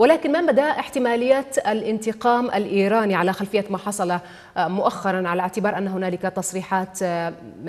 ولكن ما مدى احتماليات الانتقام الإيراني على خلفية ما حصل مؤخرا، على اعتبار أن هنالك تصريحات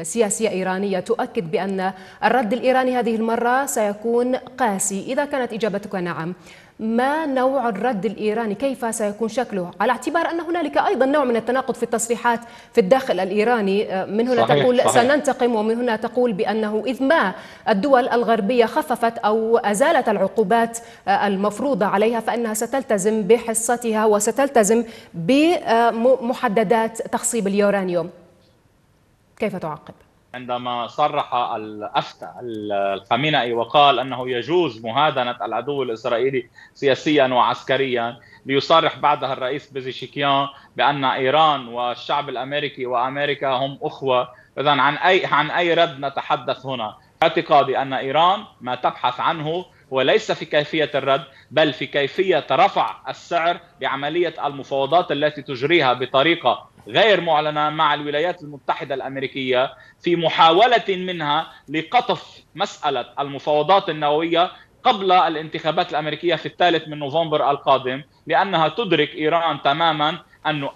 سياسية إيرانية تؤكد بأن الرد الإيراني هذه المرة سيكون قاسي؟ إذا كانت إجابتك نعم، ما نوع الرد الإيراني؟ كيف سيكون شكله؟ على اعتبار أن هنالك أيضا نوع من التناقض في التصريحات في الداخل الإيراني، من هنا تقول سننتقم، ومن هنا تقول بأنه إذ ما الدول الغربية خففت أو أزالت العقوبات المفروضة عليها فإنها ستلتزم بحصتها وستلتزم بمحددات تخصيب اليورانيوم. كيف تعقب؟ عندما صرح الأفتى الخامنئي وقال أنه يجوز مهادنة العدو الإسرائيلي سياسيا وعسكريا، ليصرح بعدها الرئيس بيزيشكيان بأن إيران والشعب الأمريكي وأمريكا هم أخوة. إذن عن أي رد نتحدث هنا؟ اعتقادي أن إيران ما تبحث عنه وليس في كيفية الرد، بل في كيفية رفع السعر بعملية المفاوضات التي تجريها بطريقة غير معلنة مع الولايات المتحدة الأمريكية، في محاولة منها لقطف مسألة المفاوضات النووية قبل الانتخابات الأمريكية في 3 نوفمبر القادم، لأنها تدرك إيران تماما أنه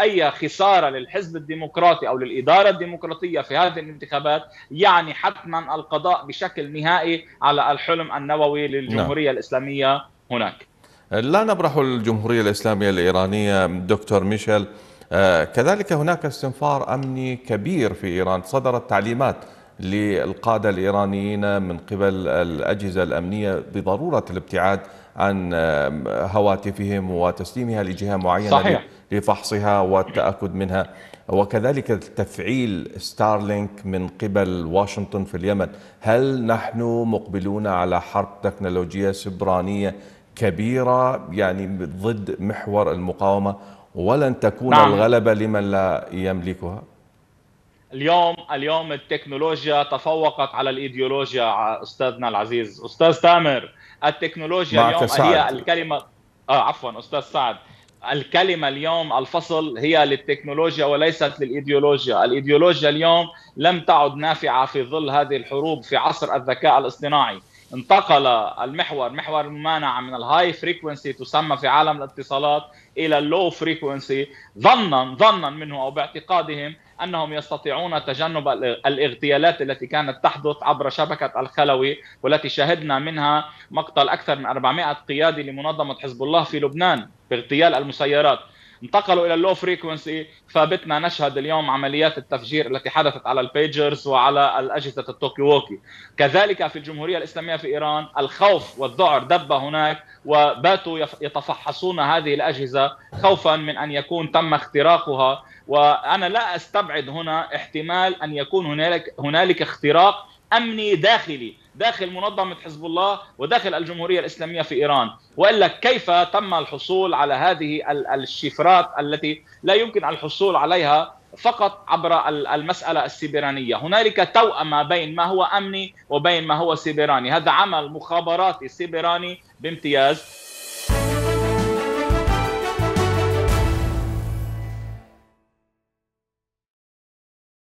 أي خسارة للحزب الديمقراطي أو للإدارة الديمقراطية في هذه الانتخابات يعني حتما القضاء بشكل نهائي على الحلم النووي للجمهورية الإسلامية هناك. لا نبرح الجمهورية الإسلامية الإيرانية دكتور ميشيل، كذلك هناك استنفار أمني كبير في إيران، صدرت تعليمات للقادة الإيرانيين من قبل الأجهزة الأمنية بضرورة الابتعاد عن هواتفهم وتسليمها لجهة معينة صحيح. لفحصها والتأكد منها، وكذلك تفعيل ستارلينك من قبل واشنطن في اليمن. هل نحن مقبلون على حرب تكنولوجية سبرانية كبيرة يعني ضد محور المقاومة، ولن تكون الغلبة لمن لا يملكها؟ اليوم التكنولوجيا تفوقت على الإيديولوجيا أستاذنا العزيز أستاذ تامر. التكنولوجيا اليوم هي الكلمة، عفوا أستاذ سعد، الكلمة اليوم الفصل هي للتكنولوجيا وليست للإيديولوجيا. الإيديولوجيا اليوم لم تعد نافعة في ظل هذه الحروب في عصر الذكاء الاصطناعي. انتقل محور الممانعة من الهاي فريكونسي تسمى في عالم الاتصالات إلى اللو فريكونسي، ظنا منه أو باعتقادهم أنهم يستطيعون تجنب الاغتيالات التي كانت تحدث عبر شبكة الخلوي، والتي شهدنا منها مقتل أكثر من 400 قيادي لمنظمة حزب الله في لبنان باغتيال المسيرات. انتقلوا إلى اللو فريكونسي، فبتنا نشهد اليوم عمليات التفجير التي حدثت على البيجرز وعلى الأجهزة التوكي ووكي. كذلك في الجمهورية الإسلامية في إيران الخوف والذعر دب هناك، وباتوا يتفحصون هذه الأجهزة خوفا من أن يكون تم اختراقها. وأنا لا أستبعد هنا احتمال أن يكون هنالك اختراق أمني داخلي داخل منظمة حزب الله وداخل الجمهورية الإسلامية في إيران، وإلا كيف تم الحصول على هذه الشفرات التي لا يمكن الحصول عليها فقط عبر المسألة السيبرانية؟ هنالك توأمة بين ما هو أمني وبين ما هو سيبراني، هذا عمل مخابراتي سيبراني بامتياز.